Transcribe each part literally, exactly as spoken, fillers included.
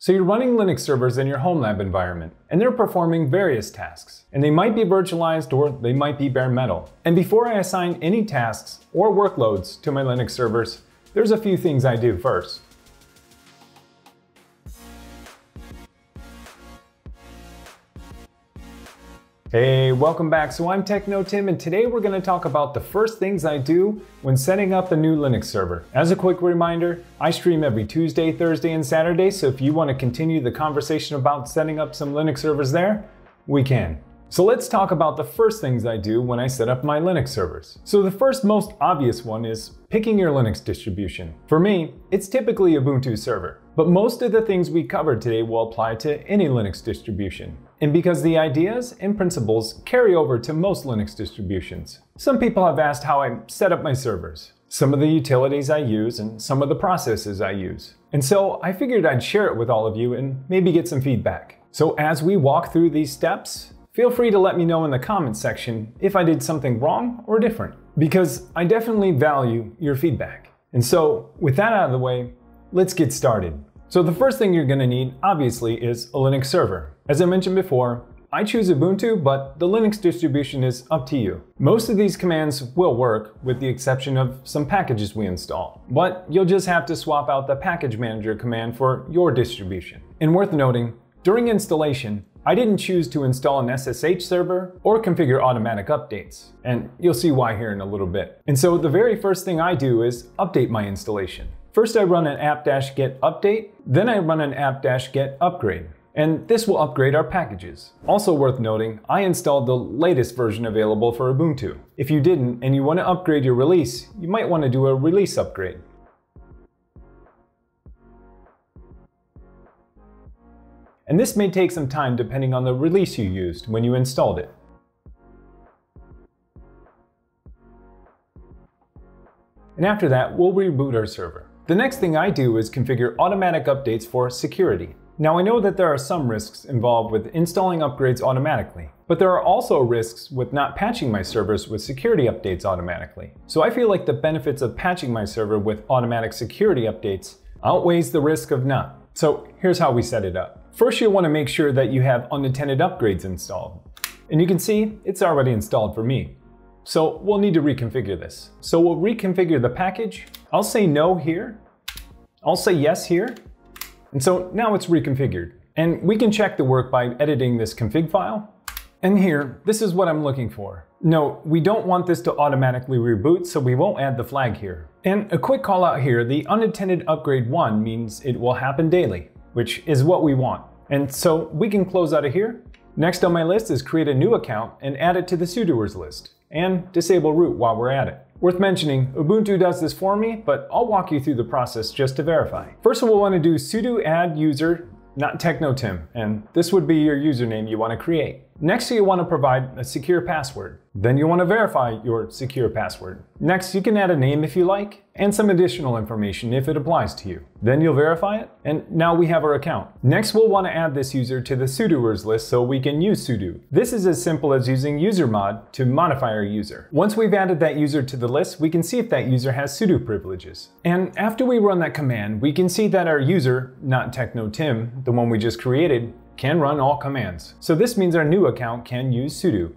So you're running Linux servers in your home lab environment, and they're performing various tasks. And they might be virtualized or they might be bare metal. And before I assign any tasks or workloads to my Linux servers, there's a few things I do first. Hey, welcome back. So I'm Techno Tim, and today we're going to talk about the first things I do when setting up a new Linux server. As a quick reminder, I stream every Tuesday, Thursday, and Saturday, so if you want to continue the conversation about setting up some Linux servers there, we can. So let's talk about the first things I do when I set up my Linux servers. So the first most obvious one is picking your Linux distribution. For me, it's typically Ubuntu server, but most of the things we covered today will apply to any Linux distribution. And because the ideas and principles carry over to most Linux distributions. Some people have asked how I set up my servers, some of the utilities I use, and some of the processes I use. And so I figured I'd share it with all of you and maybe get some feedback. So as we walk through these steps, feel free to let me know in the comments section if I did something wrong or different, because I definitely value your feedback. And so with that out of the way, let's get started. So the first thing you're going to need, obviously, is a Linux server. As I mentioned before, I choose Ubuntu, but the Linux distribution is up to you. Most of these commands will work, with the exception of some packages we install, but you'll just have to swap out the package manager command for your distribution. And worth noting, during installation, I didn't choose to install an S S H server or configure automatic updates, and you'll see why here in a little bit. And so the very first thing I do is update my installation. First I run an apt-get update, then I run an apt-get upgrade, and this will upgrade our packages. Also worth noting, I installed the latest version available for Ubuntu. If you didn't and you want to upgrade your release, you might want to do a release upgrade. And this may take some time depending on the release you used when you installed it. And after that, we'll reboot our server. The next thing I do is configure automatic updates for security. Now I know that there are some risks involved with installing upgrades automatically, but there are also risks with not patching my servers with security updates automatically. So I feel like the benefits of patching my server with automatic security updates outweighs the risk of not. So here's how we set it up. First, you'll want to make sure that you have unattended upgrades installed. And you can see it's already installed for me. So we'll need to reconfigure this. So we'll reconfigure the package. I'll say no here. I'll say yes here. And so now it's reconfigured. And we can check the work by editing this config file. And here, this is what I'm looking for. No, we don't want this to automatically reboot, so we won't add the flag here. And a quick call out here, the unattended upgrade one means it will happen daily, which is what we want. And so we can close out of here. Next on my list is create a new account and add it to the sudoers list, and disable root while we're at it. Worth mentioning, Ubuntu does this for me, but I'll walk you through the process just to verify. First we'll want to do sudo add user, not technotim, and this would be your username you want to create. Next, you want to provide a secure password. Then you want to verify your secure password. Next, you can add a name if you like, and some additional information if it applies to you. Then you'll verify it, and now we have our account. Next, we'll want to add this user to the sudoers list so we can use sudo. This is as simple as using usermod to modify our user. Once we've added that user to the list, we can see if that user has sudo privileges. And after we run that command, we can see that our user, not TechnoTim, the one we just created, can run all commands. So this means our new account can use sudo.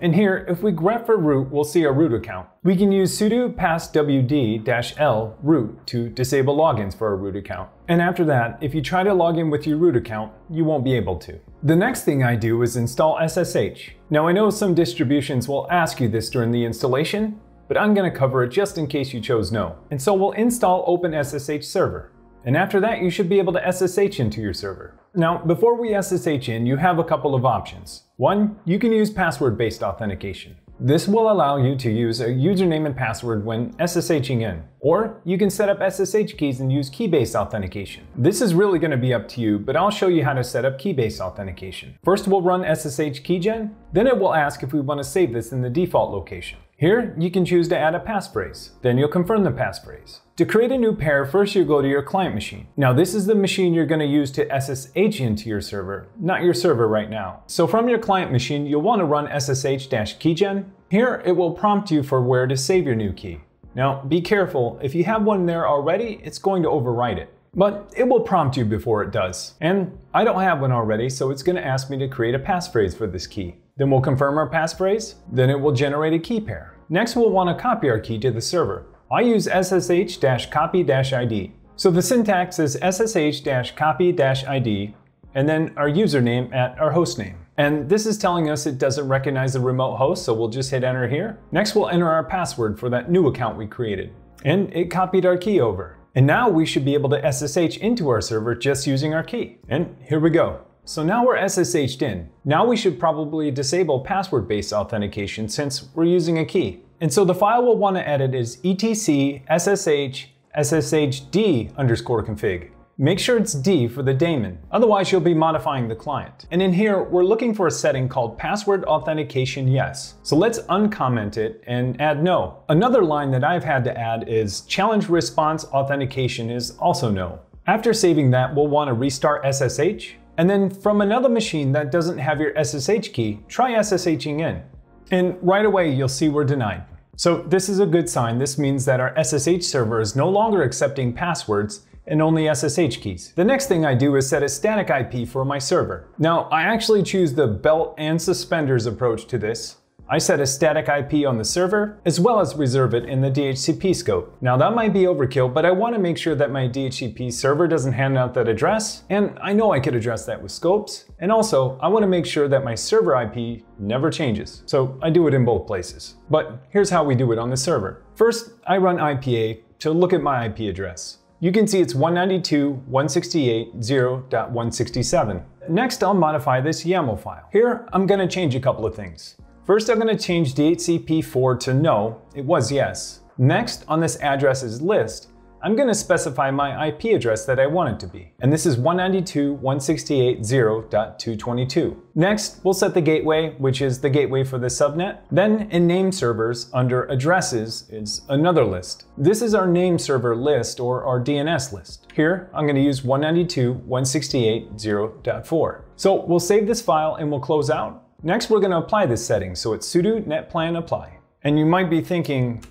And here, if we grep for root, we'll see our root account. We can use sudo passwd-l root to disable logins for our root account. And after that, if you try to log in with your root account, you won't be able to. The next thing I do is install S S H. Now I know some distributions will ask you this during the installation, but I'm gonna cover it just in case you chose no. And so we'll install OpenSSH server. And after that, you should be able to S S H into your server. Now, before we S S H in, you have a couple of options. One, you can use password-based authentication. This will allow you to use a username and password when SSHing in, or you can set up S S H keys and use key-based authentication. This is really going to be up to you, but I'll show you how to set up key-based authentication. First, we'll run S S H keygen, then it will ask if we want to save this in the default location. Here, you can choose to add a passphrase, then you'll confirm the passphrase. To create a new pair, first you go to your client machine. Now this is the machine you're going to use to S S H into your server, not your server right now. So from your client machine, you'll want to run ssh-keygen. Here it will prompt you for where to save your new key. Now be careful, if you have one there already, it's going to overwrite it. but it will prompt you before it does. And I don't have one already, so it's gonna ask me to create a passphrase for this key. Then we'll confirm our passphrase, then it will generate a key pair. Next, we'll wanna copy our key to the server. I use S S H dash copy dash I D. So the syntax is S S H dash copy dash I D, and then our username at our hostname. And this is telling us it doesn't recognize the remote host, so we'll just hit enter here. Next, we'll enter our password for that new account we created. And it copied our key over. And now we should be able to S S H into our server just using our key. And here we go. So now we're S S H'd in. Now we should probably disable password-based authentication since we're using a key. And so the file we'll want to edit is etc ssh sshd underscore config. Make sure it's D for the daemon, otherwise you'll be modifying the client. And in here, we're looking for a setting called password authentication yes. So let's uncomment it and add no. Another line that I've had to add is challenge response authentication is also no. After saving that, we'll want to restart S S H. And then from another machine that doesn't have your S S H key, try SSHing in. And right away, you'll see we're denied. So this is a good sign. This means that our S S H server is no longer accepting passwords and only S S H keys. The next thing I do is set a static I P for my server. Now, I actually choose the belt and suspenders approach to this. I set a static I P on the server, as well as reserve it in the D H C P scope. Now that might be overkill, but I wanna make sure that my D H C P server doesn't hand out that address, and I know I could address that with scopes, and also I wanna make sure that my server I P never changes. So I do it in both places. But here's how we do it on the server. First, I run I P A to look at my I P address. You can see it's one ninety-two dot one sixty-eight dot zero dot one sixty-seven. Next, I'll modify this YAML file. Here, I'm gonna change a couple of things. First, I'm gonna change D H C P four to no, it was yes. Next, on this addresses list, I'm gonna specify my I P address that I want it to be. And this is one ninety-two dot one sixty-eight dot zero dot two twenty-two. Next, we'll set the gateway, which is the gateway for the subnet. Then in name servers, under addresses is another list. This is our name server list or our D N S list. Here, I'm gonna use one ninety-two dot one sixty-eight dot zero dot four. So we'll save this file and we'll close out. Next, we're gonna apply this setting. So it's sudo netplan apply. And you might be thinking,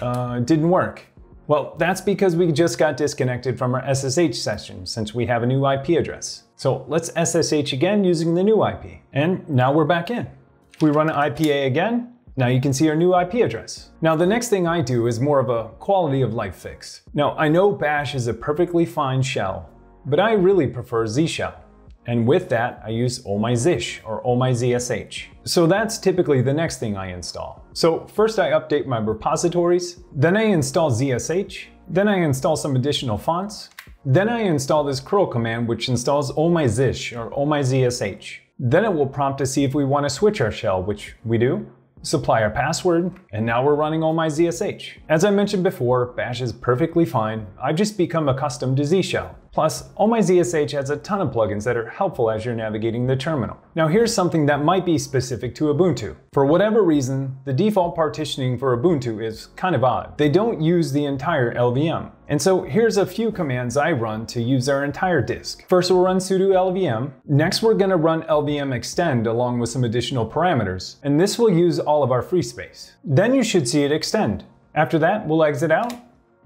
uh, it didn't work. Well, that's because we just got disconnected from our S S H session since we have a new I P address. So let's S S H again using the new I P. And now we're back in. If we run I P A again, now you can see our new I P address. Now the next thing I do is more of a quality of life fix. Now I know Bash is a perfectly fine shell, but I really prefer Z shell. And with that, I use Oh My Zsh or Oh My Zsh. So that's typically the next thing I install. So first I update my repositories, then I install Z S H, then I install some additional fonts, then I install this curl command which installs Oh My Zsh or Oh My Zsh. Then it will prompt to see if we want to switch our shell, which we do. Supply our password, and now we're running Oh My Zsh. As I mentioned before, Bash is perfectly fine. I've just become accustomed to Z shell. Plus, Oh My Zsh has a ton of plugins that are helpful as you're navigating the terminal. Now here's something that might be specific to Ubuntu. For whatever reason, the default partitioning for Ubuntu is kind of odd. They don't use the entire L V M. And so here's a few commands I run to use our entire disk. First, we'll run sudo L V M. Next, we're gonna run L V M extend along with some additional parameters. And this will use all of our free space. Then you should see it extend. After that, we'll exit out.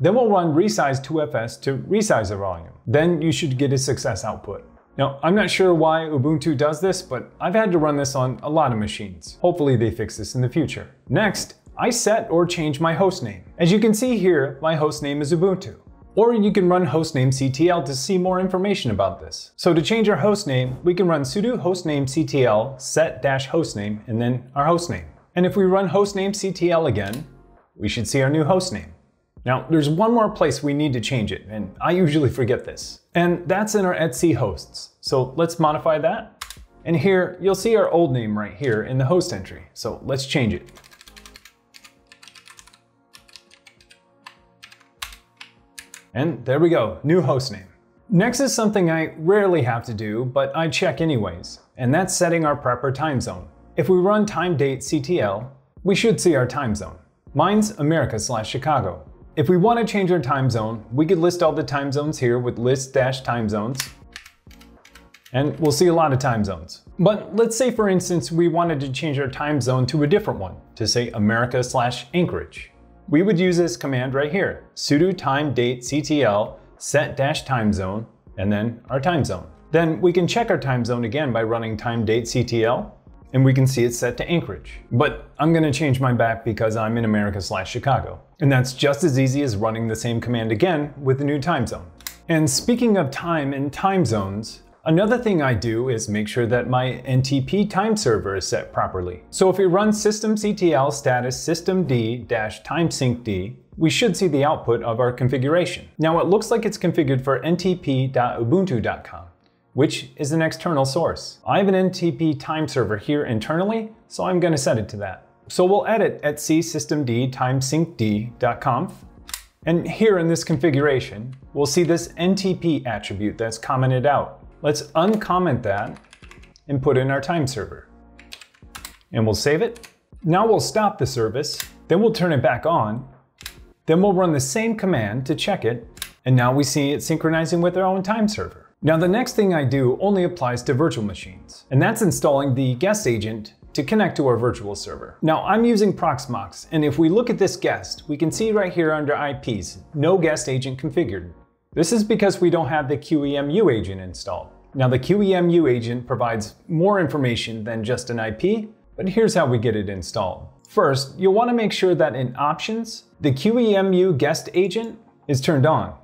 Then we'll run resize two F S to resize the volume. Then you should get a success output. Now, I'm not sure why Ubuntu does this, but I've had to run this on a lot of machines. Hopefully they fix this in the future. Next, I set or change my hostname. As you can see here, my hostname is Ubuntu. Or you can run hostnamectl to see more information about this. So to change our hostname, we can run sudo hostnamectl set-hostname and then our hostname. And if we run hostnamectl again, we should see our new hostname. Now, there's one more place we need to change it, and I usually forget this. And that's in our etc hosts. So let's modify that. And here, you'll see our old name right here in the host entry. So let's change it. And there we go, new hostname. Next is something I rarely have to do, but I check anyways, and that's setting our proper time zone. If we run timedatectl, we should see our time zone. Mine's America slash Chicago. If we want to change our time zone, we could list all the time zones here with list-time zones. And we'll see a lot of time zones. But let's say, for instance, we wanted to change our time zone to a different one, to say America slash Anchorage. We would use this command right here, sudo timedatectl set-timezone, and then our time zone. Then we can check our time zone again by running timedatectl, and we can see it's set to Anchorage. But I'm gonna change mine back because I'm in America slash Chicago. And that's just as easy as running the same command again with a new time zone. And speaking of time and time zones, another thing I do is make sure that my N T P time server is set properly. So if we run systemctl status systemd-timesyncd, we should see the output of our configuration. Now it looks like it's configured for N T P dot ubuntu dot com, which is an external source. I have an N T P time server here internally, so I'm gonna set it to that. So we'll edit at c systemd-timesyncd dot conf, and here in this configuration, we'll see this N T P attribute that's commented out. Let's uncomment that and put in our time server. And we'll save it. Now we'll stop the service, then we'll turn it back on, then we'll run the same command to check it, and now we see it synchronizing with our own time server. Now the next thing I do only applies to virtual machines, and that's installing the guest agent to connect to our virtual server. Now I'm using Proxmox, and if we look at this guest, we can see right here under I Ps, no guest agent configured. This is because we don't have the Q E M U agent installed. Now the Q E M U agent provides more information than just an I P, but here's how we get it installed. First, you'll want to make sure that in Options, the Q E M U guest agent is turned on.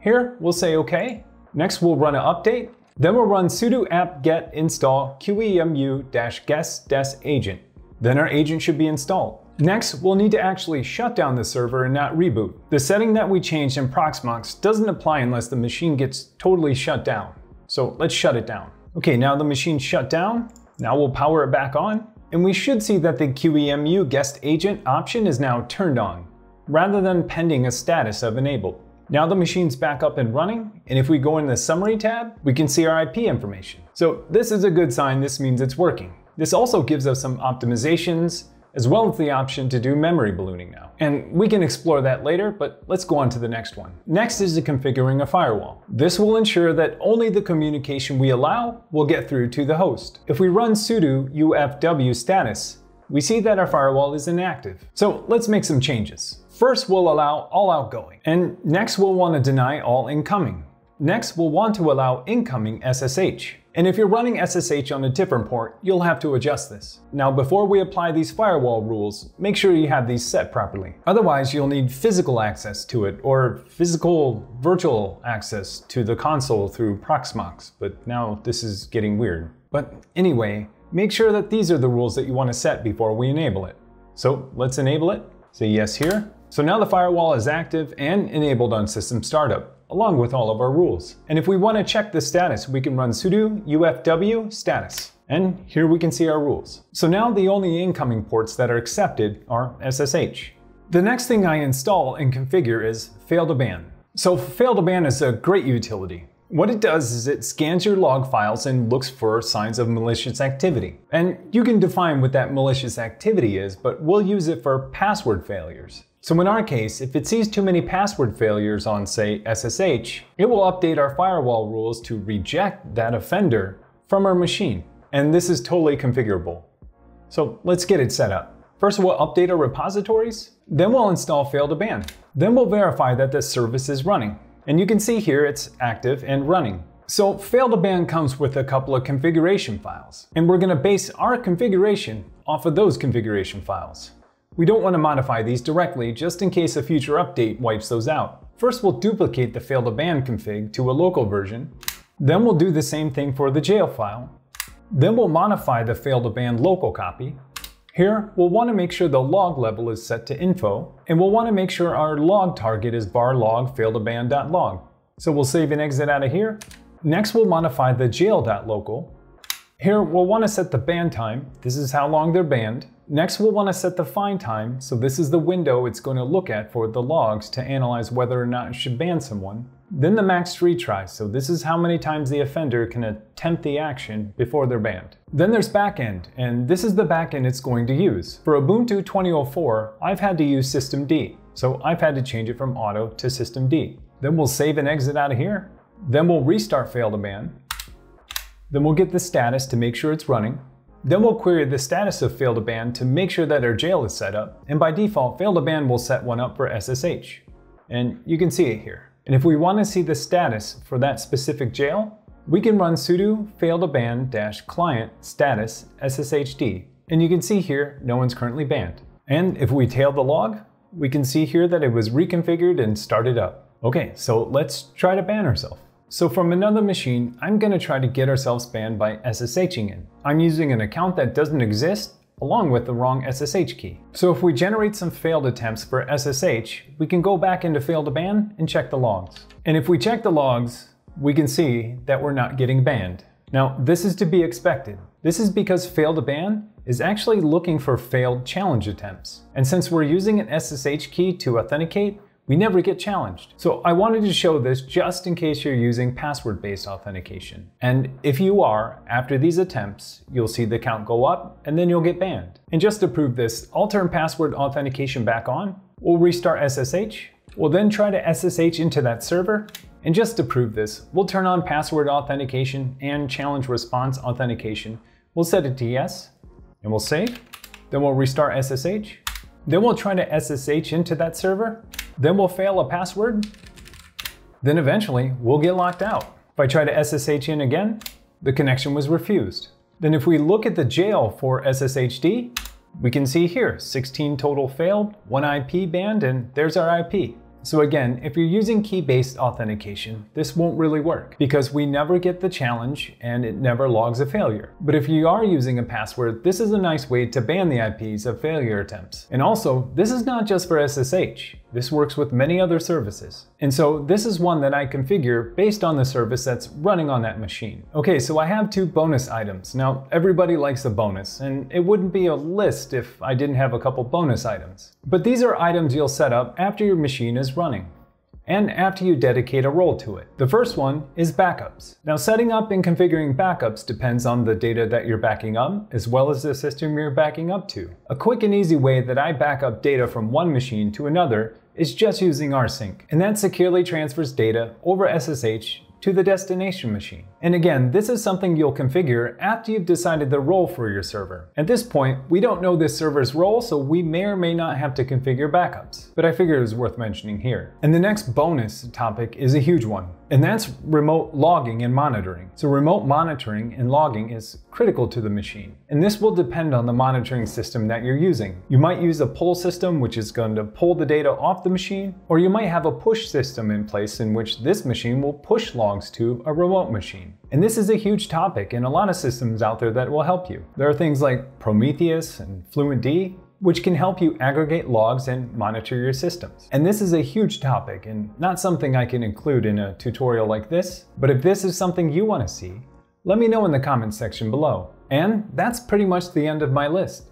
Here, we'll say OK. Next, we'll run an update. Then we'll run sudo apt get install Q E M U guest agent. Then our agent should be installed. Next, we'll need to actually shut down the server and not reboot. The setting that we changed in Proxmox doesn't apply unless the machine gets totally shut down. So let's shut it down. Okay, now the machine's shut down. Now we'll power it back on. And we should see that the Q E M U guest agent option is now turned on, rather than pending a status of enabled. Now the machine's back up and running, and if we go in the summary tab, we can see our I P information. So this is a good sign, this means it's working. This also gives us some optimizations, as well as the option to do memory ballooning now. And we can explore that later, but let's go on to the next one. Next is the configuring a firewall. This will ensure that only the communication we allow will get through to the host. If we run sudo U F W status, we see that our firewall is inactive. So let's make some changes. First, we'll allow all outgoing. And next, we'll want to deny all incoming. Next, we'll want to allow incoming S S H. And if you're running S S H on a different port, you'll have to adjust this. Now, before we apply these firewall rules, make sure you have these set properly. Otherwise, you'll need physical access to it, or physical virtual access to the console through Proxmox. But now this is getting weird. But anyway, make sure that these are the rules that you want to set before we enable it. So let's enable it. Say yes here. So now the firewall is active and enabled on system startup, along with all of our rules. And if we want to check the status, we can run sudo U F W status. And here we can see our rules. So now the only incoming ports that are accepted are S S H. The next thing I install and configure is fail to ban. So fail to ban is a great utility. What it does is it scans your log files and looks for signs of malicious activity. And you can define what that malicious activity is, but we'll use it for password failures. So in our case, if it sees too many password failures on, say, S S H, it will update our firewall rules to reject that offender from our machine. And this is totally configurable. So let's get it set up. First, we'll update our repositories, then we'll install fail to ban. Then we'll verify that the service is running. And you can see here it's active and running. So fail to ban comes with a couple of configuration files, and we're gonna base our configuration off of those configuration files. We don't wanna modify these directly just in case a future update wipes those out. First, we'll duplicate the fail to ban config to a local version. Then we'll do the same thing for the jail file. Then we'll modify the fail to ban local copy. Here, we'll wanna make sure the log level is set to info, and we'll wanna make sure our log target is var log fail to ban dot log. So we'll save and exit out of here. Next, we'll modify the jail dot local. Here, we'll wanna set the ban time. This is how long they're banned. Next, we'll wanna set the find time. So this is the window it's gonna look at for the logs to analyze whether or not it should ban someone. Then the max retry, so this is how many times the offender can attempt the action before they're banned. Then there's backend, and this is the backend it's going to use. For Ubuntu twenty oh four, I've had to use systemd, so I've had to change it from auto to systemd. Then we'll save and exit out of here. Then we'll restart fail to ban. Then we'll get the status to make sure it's running. Then we'll query the status of fail to ban to make sure that our jail is set up, and by default, fail to ban will set one up for S S H. And you can see it here. And if we want to see the status for that specific jail, we can run sudo fail to ban client status sshd. And you can see here, no one's currently banned. And if we tail the log, we can see here that it was reconfigured and started up. Okay, so let's try to ban ourselves. So from another machine, I'm gonna try to get ourselves banned by S S H ing in. I'm using an account that doesn't exist along with the wrong S S H key. So if we generate some failed attempts for S S H, we can go back into fail to ban and check the logs. And if we check the logs, we can see that we're not getting banned. Now, this is to be expected. This is because fail to ban is actually looking for failed challenge attempts. And since we're using an S S H key to authenticate, we never get challenged. So I wanted to show this just in case you're using password-based authentication. And if you are, after these attempts, you'll see the count go up and then you'll get banned. And just to prove this, I'll turn password authentication back on. We'll restart S S H. We'll then try to S S H into that server. And just to prove this, we'll turn on password authentication and challenge response authentication. We'll set it to yes, and we'll save. Then we'll restart S S H. Then we'll try to S S H into that server. Then we'll fail a password. Then eventually we'll get locked out. If I try to S S H in again, the connection was refused. Then if we look at the jail for S S H D, we can see here, sixteen total failed, one I P banned, and there's our I P. So again, if you're using key-based authentication, this won't really work because we never get the challenge and it never logs a failure. But if you are using a password, this is a nice way to ban the I Ps of failure attempts. And also, this is not just for S S H. This works with many other services. And so this is one that I configure based on the service that's running on that machine. Okay, so I have two bonus items. Now, everybody likes a bonus, and it wouldn't be a list if I didn't have a couple bonus items. But these are items you'll set up after your machine is running and after you dedicate a role to it. The first one is backups. Now, setting up and configuring backups depends on the data that you're backing up, as well as the system you're backing up to. A quick and easy way that I back up data from one machine to another is just using rsync, and that securely transfers data over S S H to the destination machine. And again, this is something you'll configure after you've decided the role for your server. At this point, we don't know this server's role, so we may or may not have to configure backups, but I figured it was worth mentioning here. And the next bonus topic is a huge one, and that's remote logging and monitoring. So remote monitoring and logging is critical to the machine, and this will depend on the monitoring system that you're using. You might use a pull system, which is going to pull the data off the machine, or you might have a push system in place in which this machine will push logs to a remote machine. And this is a huge topic and a lot of systems out there that will help you. There are things like Prometheus and Fluentd, which can help you aggregate logs and monitor your systems. And this is a huge topic and not something I can include in a tutorial like this, but if this is something you want to see, let me know in the comments section below. And that's pretty much the end of my list.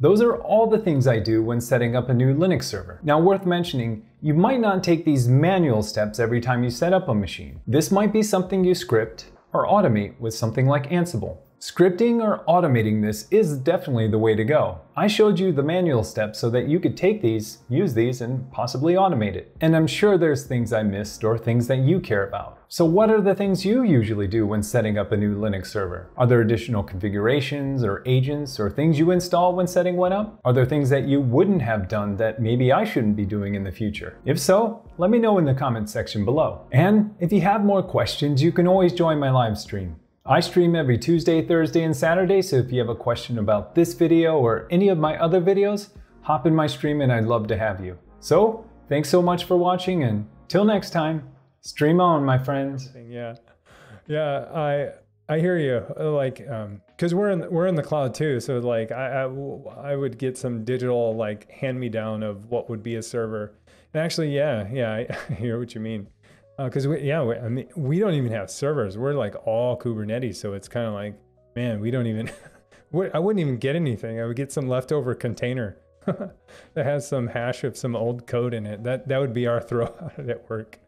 Those are all the things I do when setting up a new Linux server. Now, worth mentioning, you might not take these manual steps every time you set up a machine. This might be something you script or automate with something like Ansible. Scripting or automating this is definitely the way to go. I showed you the manual steps so that you could take these, use these, and possibly automate it. And I'm sure there's things I missed or things that you care about. So what are the things you usually do when setting up a new Linux server? Are there additional configurations or agents or things you install when setting one up? Are there things that you wouldn't have done that maybe I shouldn't be doing in the future? If so, let me know in the comments section below. And if you have more questions, you can always join my live stream. I stream every Tuesday, Thursday, and Saturday, so if you have a question about this video or any of my other videos, hop in my stream and I'd love to have you. So, thanks so much for watching, and till next time, stream on, my friends. Yeah, yeah, I I hear you. Like, um, cause we're in we're in the cloud too, so like I I, I would get some digital like hand me down of what would be a server. And actually, yeah, yeah, I hear what you mean. Because uh, we, yeah, we, I mean, we don't even have servers. We're like all Kubernetes, so it's kind of like, man, we don't even. I wouldn't even get anything. I would get some leftover container that has some hash of some old code in it. That that would be our throwout at work.